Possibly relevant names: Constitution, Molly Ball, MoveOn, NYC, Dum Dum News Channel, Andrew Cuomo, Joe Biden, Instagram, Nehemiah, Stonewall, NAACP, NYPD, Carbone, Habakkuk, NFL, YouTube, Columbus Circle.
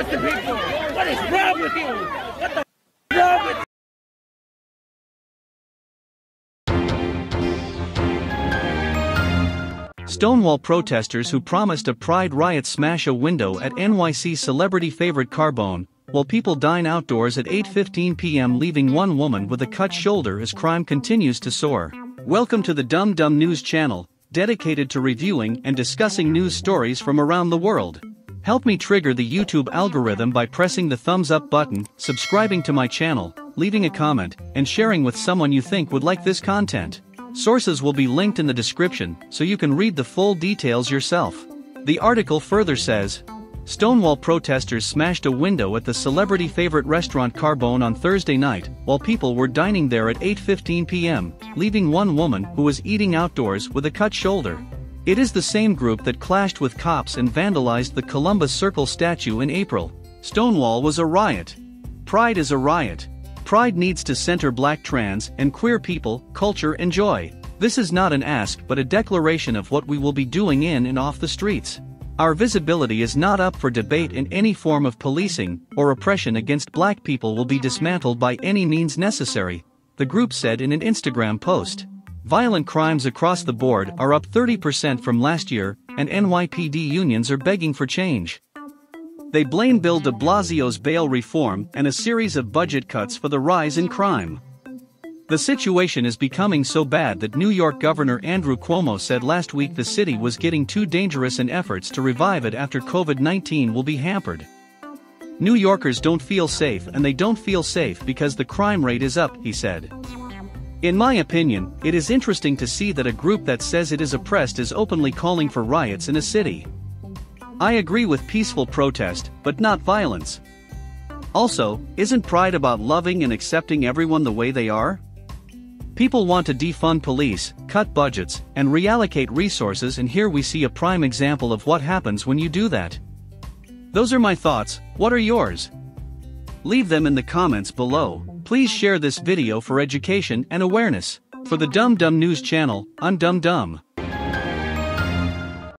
arresting people? What is wrong with you? What the f*** is wrong with you? Stonewall protesters who promised a pride riot smash a window at NYC celebrity favorite Carbone, while people dine outdoors at 8:15 p.m. leaving one woman with a cut shoulder as crime continues to soar. Welcome to the Dum Dum News Channel, dedicated to reviewing and discussing news stories from around the world. Help me trigger the YouTube algorithm by pressing the thumbs up button, subscribing to my channel, leaving a comment, and sharing with someone you think would like this content. Sources will be linked in the description, so you can read the full details yourself. The article further says, Stonewall protesters smashed a window at the celebrity favorite restaurant Carbone on Thursday night, while people were dining there at 8:15 p.m., leaving one woman who was eating outdoors with a cut shoulder. It is the same group that clashed with cops and vandalized the Columbus Circle statue in April. Stonewall was a riot. Pride is a riot. Pride needs to center black trans and queer people, culture and joy. This is not an ask but a declaration of what we will be doing in and off the streets. Our visibility is not up for debate, and any form of policing or oppression against black people will be dismantled by any means necessary, the group said in an Instagram post. Violent crimes across the board are up 30% from last year, and NYPD unions are begging for change. They blame Bill de Blasio's bail reform and a series of budget cuts for the rise in crime. The situation is becoming so bad that New York Governor Andrew Cuomo said last week the city was getting too dangerous and efforts to revive it after COVID-19 will be hampered. New Yorkers don't feel safe, and they don't feel safe because the crime rate is up, he said. In my opinion, it is interesting to see that a group that says it is oppressed is openly calling for riots in a city. I agree with peaceful protest, but not violence. Also, isn't pride about loving and accepting everyone the way they are? People want to defund police, cut budgets, and reallocate resources, and here we see a prime example of what happens when you do that. Those are my thoughts. What are yours? Leave them in the comments below. Please share this video for education and awareness. For the Dum Dum News Channel, I'm Dum Dum.